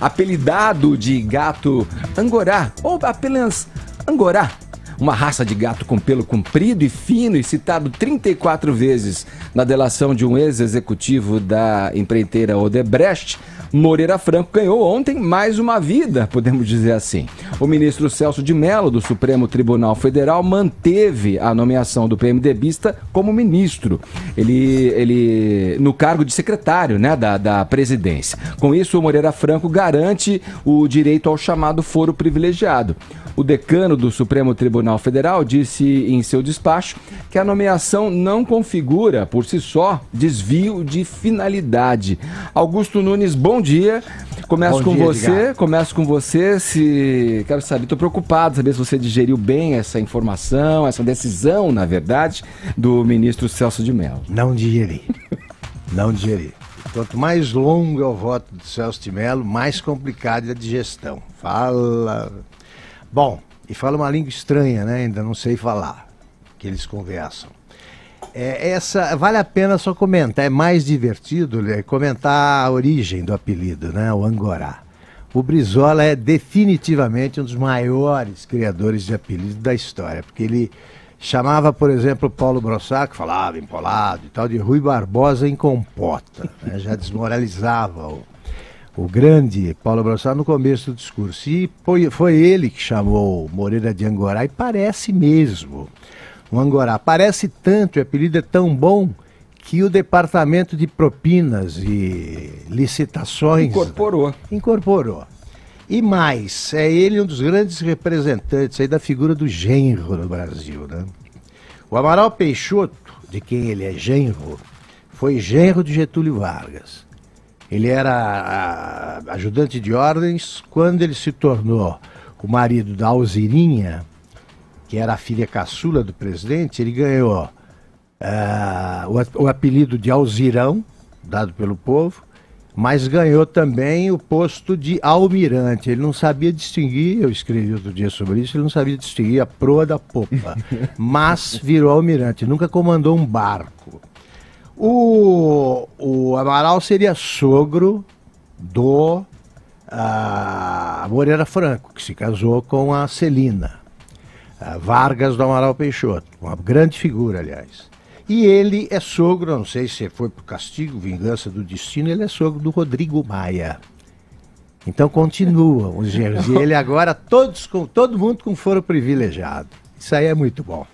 apelidado de gato angorá, ou apenas angorá, uma raça de gato com pelo comprido e fino e citado 34 vezes na delação de um ex-executivo da empreiteira Odebrecht, Moreira Franco ganhou ontem mais uma vida, podemos dizer assim. O ministro Celso de Mello, do Supremo Tribunal Federal, manteve a nomeação do PMDBista como ministro. Ele no cargo de secretário, né, da presidência. Com isso, o Moreira Franco garante o direito ao chamado foro privilegiado. O decano do Supremo Tribunal Federal disse em seu despacho que a nomeação não configura, por si só, desvio de finalidade. Augusto Nunes, bom dia. Começo com você, se... Quero saber, estou preocupado, saber se você digeriu bem essa informação, essa decisão, na verdade, do ministro Celso de Mello. Não digeri, não digeri. Quanto mais longo é o voto do Celso de Mello, mais complicado é a digestão. Fala... Bom, e fala uma língua estranha, né? Ainda não sei falar, que eles conversam. Vale a pena só comentar, é mais divertido comentar a origem do apelido, né? O angorá. O Brizola é definitivamente um dos maiores criadores de apelidos da história, porque ele chamava, por exemplo, o Paulo Brossac, falava empolado e tal, de Rui Barbosa em compota, né? Já desmoralizava o grande Paulo Brossac no começo do discurso. E foi ele que chamou Moreira de angorá, e parece mesmo um angorá. Parece tanto, o apelido é tão bom, que o Departamento de Propinas e Licitações... Incorporou. E mais, é ele um dos grandes representantes aí da figura do genro no Brasil, né? O Amaral Peixoto, de quem ele é genro, foi genro de Getúlio Vargas. Ele era ajudante de ordens quando ele se tornou o marido da Alzirinha, que era a filha caçula do presidente. Ele ganhou o apelido de Alzirão, dado pelo povo, mas ganhou também o posto de almirante. Ele não sabia distinguir, eu escrevi outro dia sobre isso, ele não sabia distinguir a proa da popa, mas virou almirante, nunca comandou um barco. O Amaral seria sogro do Moreira Franco, que se casou com a Celina. Vargas do Amaral Peixoto, uma grande figura, aliás. E ele é sogro, não sei se foi por castigo, vingança do destino, ele é sogro do Rodrigo Maia. Então continuam os genros. E ele agora, todo mundo com foro privilegiado. Isso aí é muito bom.